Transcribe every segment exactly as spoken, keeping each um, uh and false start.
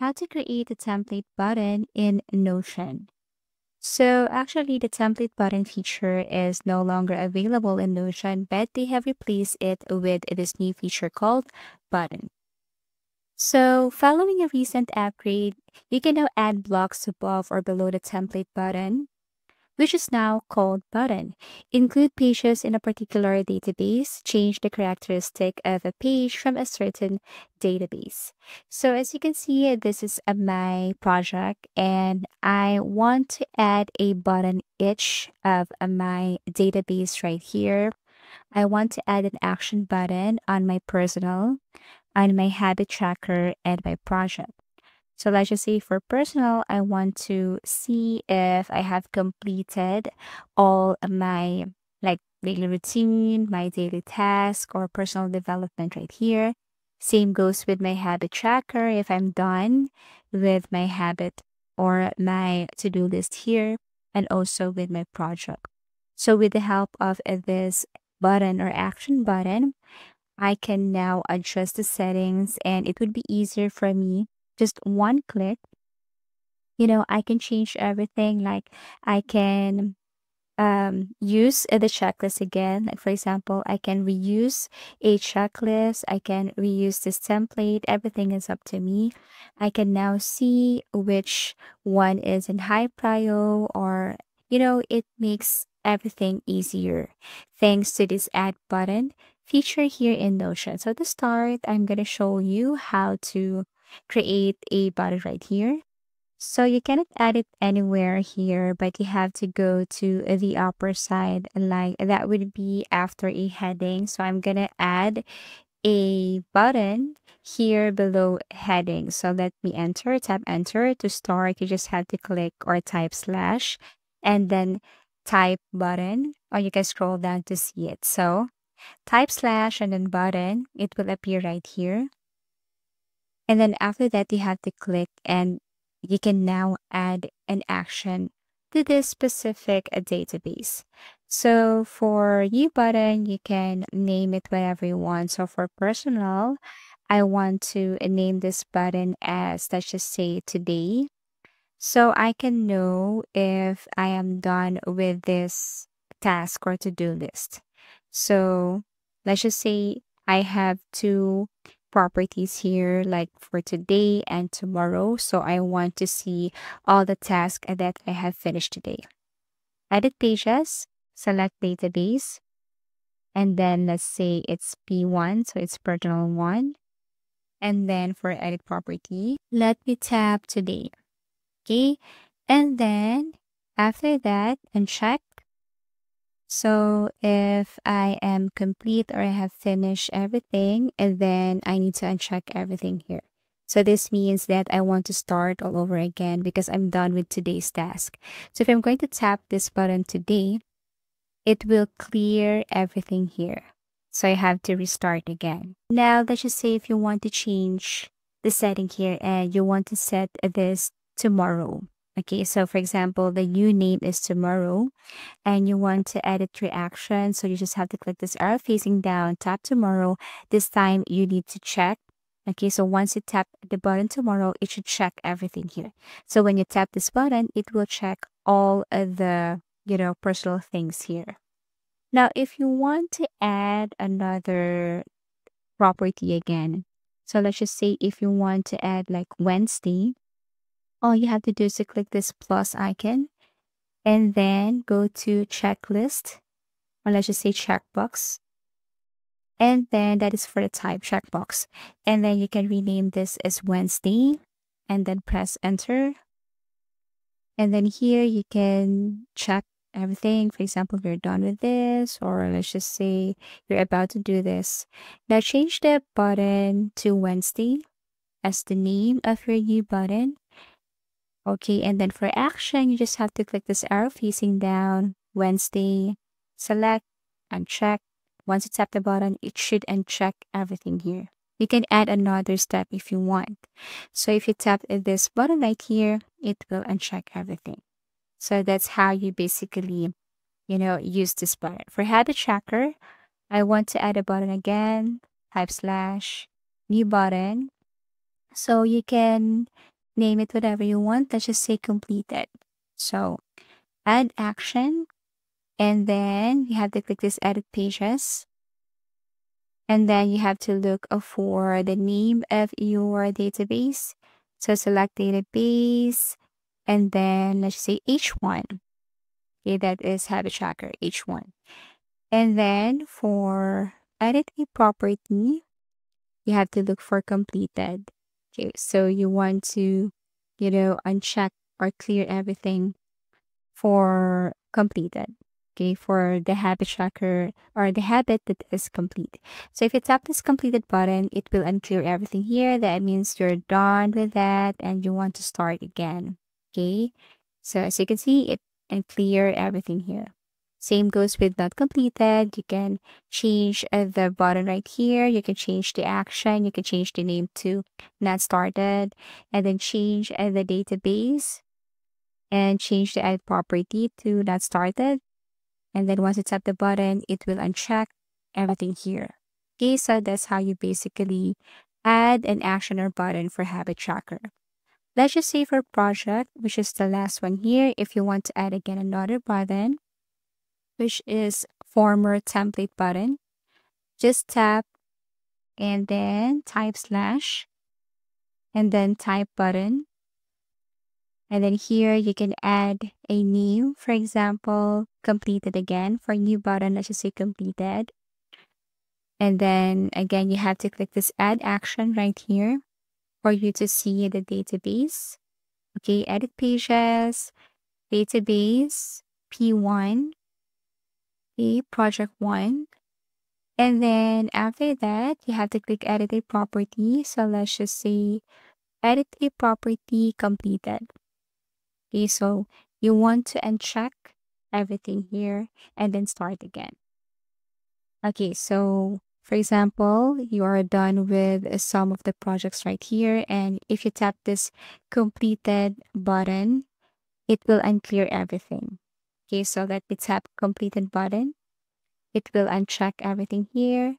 how to create a template button in Notion. So actually, the template button feature is no longer available in Notion, but they have replaced it with this new feature called button. So following a recent upgrade, you can now add blocks above or below the template button, which is now called button. Include pages in a particular database, change the characteristic of a page from a certain database. So as you can see, this is a, my project, and I want to add a button each of a, my database right here. I want to add an action button on my personal, on my habit tracker, and my project. So let's just say for personal, I want to see if I have completed all my like daily routine, my daily task, or personal development right here. Same goes with my habit tracker, if I'm done with my habit or my to-do list here, and also with my project. So with the help of this button or action button, I can now adjust the settings, and it would be easier for me. Just one click, you know, I can change everything. Like I can um, use the checklist again. Like for example, I can reuse a checklist. I can reuse this template. Everything is up to me. I can now see which one is in high prio, or, you know, it makes everything easier thanks to this add button feature here in Notion. So to start, I'm going to show you how to create a button right here. So you cannot add it anywhere here, but you have to go to the upper side, like that would be after a heading. So I'm gonna add a button here below heading. So let me enter, tap enter. To start, you just have to click or type slash and then type button, or you can scroll down to see it. So type slash and then button, it will appear right here. And then after that, you have to click, and you can now add an action to this specific uh, database. So for you button, you can name it whatever you want. So for personal, I want to name this button as, let's just say, today. So I can know if I am done with this task or to-do list. So let's just say I have to properties here, like for today and tomorrow. So I want to see all the tasks that I have finished today. Edit pages, select database, and then let's say it's P one, so it's personal one. And then for edit property, let me tap today. Okay, and then after that, uncheck. So if I am complete or I have finished everything, and then I need to uncheck everything here. So this means that I want to start all over again because I'm done with today's task. So if I'm going to tap this button today, it will clear everything here. So I have to restart again. Now let's just say if you want to change the setting here and you want to set this tomorrow. Okay, so for example, the new name is tomorrow, and you want to edit your action. So you just have to click this arrow facing down, tap tomorrow. This time you need to check. Okay, so once you tap the button tomorrow, it should check everything here. So when you tap this button, it will check all of the, you know, personal things here. Now, if you want to add another property again, so let's just say if you want to add like Wednesday, all you have to do is to click this plus icon and then go to checklist, or let's just say checkbox. And then that is for the type checkbox. And then you can rename this as Wednesday and then press enter. And then here you can check everything. For example, you're done with this, or let's just say you're about to do this. Now change the button to Wednesday as the name of your new button. Okay, and then for action, you just have to click this arrow facing down, Wednesday, select, uncheck. Once you tap the button, it should uncheck everything here. You can add another step if you want. So if you tap this button right here, it will uncheck everything. So that's how you basically, you know, use this button. For habit tracker, I want to add a button again, type slash, new button. So you can name it whatever you want. Let's just say completed. So add action. And then you have to click this edit pages. And then you have to look for the name of your database. So select database. And then let's say H one. Okay, that is habit tracker H one. And then for edit a property, you have to look for completed. Okay, so you want to, you know, uncheck or clear everything for completed. Okay, for the habit tracker or the habit that is complete. So if you tap this completed button, it will unclear everything here. That means you're done with that and you want to start again. Okay, so as you can see, it and clear everything here. Same goes with not completed. You can change the button right here. You can change the action. You can change the name to not started, and then change the database and change the edit property to not started. And then once you tap the button, it will uncheck everything here. Okay, so that's how you basically add an action or button for habit tracker. Let's just say for project, which is the last one here, if you want to add again another button, which is former template button, just tap and then type slash and then type button. And then here you can add a name, for example, completed again. For new button, let's just say completed. And then again, you have to click this add action right here for you to see the database. Okay, edit pages, database, P one, okay, project one. And then after that, you have to click edit a property. So let's just say edit a property completed. Okay, so you want to uncheck everything here and then start again. Okay, so for example, you are done with some of the projects right here. And if you tap this completed button, it will unclear everything. Okay, so let me tap completed button. It will uncheck everything here.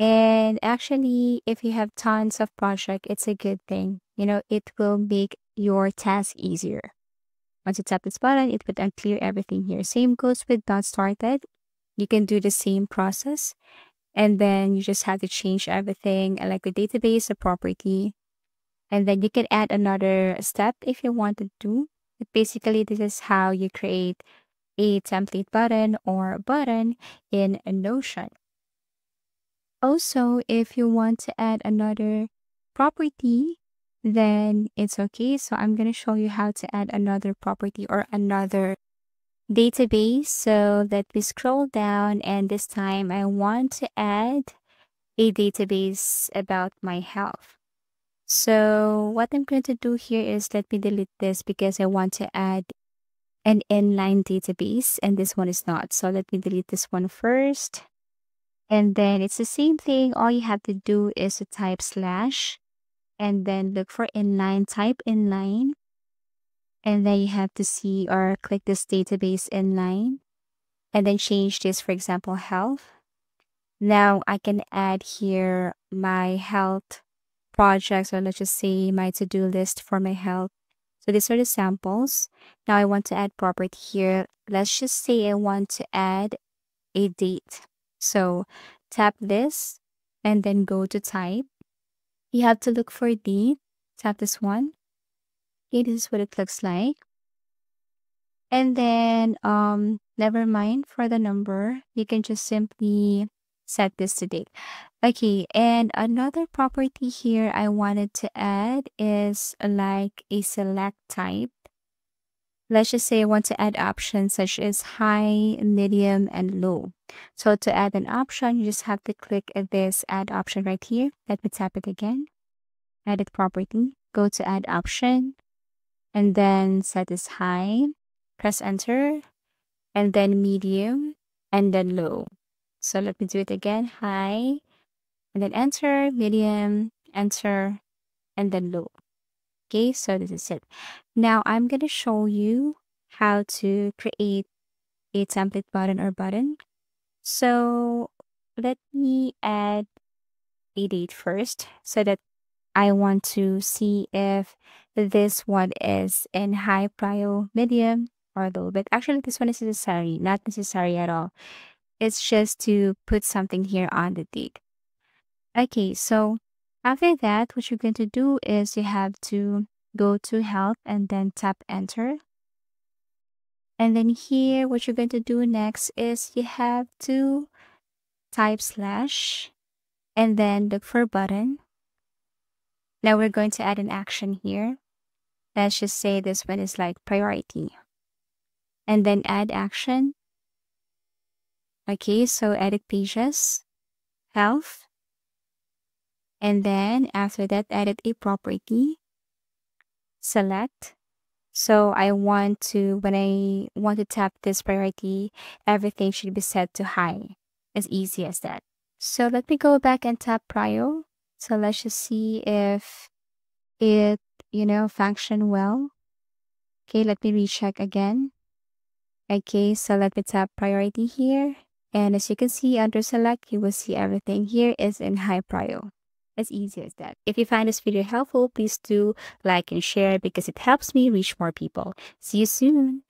And actually, if you have tons of projects, it's a good thing. You know, it will make your task easier. Once you tap this button, it will unclear everything here. Same goes with not started. You can do the same process. And then you just have to change everything, like the database, the property. And then you can add another step if you wanted to. But basically, this is how you create a template button or a button in Notion. Also, if you want to add another property, then it's okay. So I'm going to show you how to add another property or another database. So let me scroll down, and this time I want to add a database about my health. So what I'm going to do here is let me delete this because I want to add an inline database and this one is not. So let me delete this one first. And then it's the same thing. All you have to do is to type slash and then look for inline, type inline. And then you have to see or click this database inline and then change this, for example, health. Now I can add here my health projects, or let's just say my to-do list for my health. So these are the samples. Now I want to add property here. Let's just say I want to add a date. So tap this and then go to type. You have to look for date. Tap this one. Okay, this is what it looks like. And then, um, never mind for the number. You can just simply set this to date. Okay, and another property here I wanted to add is like a select type. Let's just say I want to add options such as high, medium, and low. So to add an option, you just have to click this add option right here. Let me tap it again. Edit property. Go to add option. And then set this high, press enter, and then medium, and then low. So let me do it again, high, and then enter, medium, enter, and then low. Okay, so this is it. Now I'm going to show you how to create a template button or button. So let me add a date first so that I want to see if this one is in high, prio, medium, or low. But actually, this one is necessary, not necessary at all. It's just to put something here on the date. Okay, so after that, what you're going to do is you have to go to help and then tap enter. And then here, what you're going to do next is you have to type slash and then look for button. Now we're going to add an action here. Let's just say this one is like priority. And then add action. Okay, so edit pages, health. And then after that, edit a property. Select. So I want to, when I want to tap this priority, everything should be set to high. As easy as that. So let me go back and tap prio. So let's just see if it, you know, function well. Okay, let me recheck again. Okay, so let me tap priority here. And as you can see under select, you will see everything here is in high prio. As easy as that. If you find this video helpful, please do like and share because it helps me reach more people. See you soon.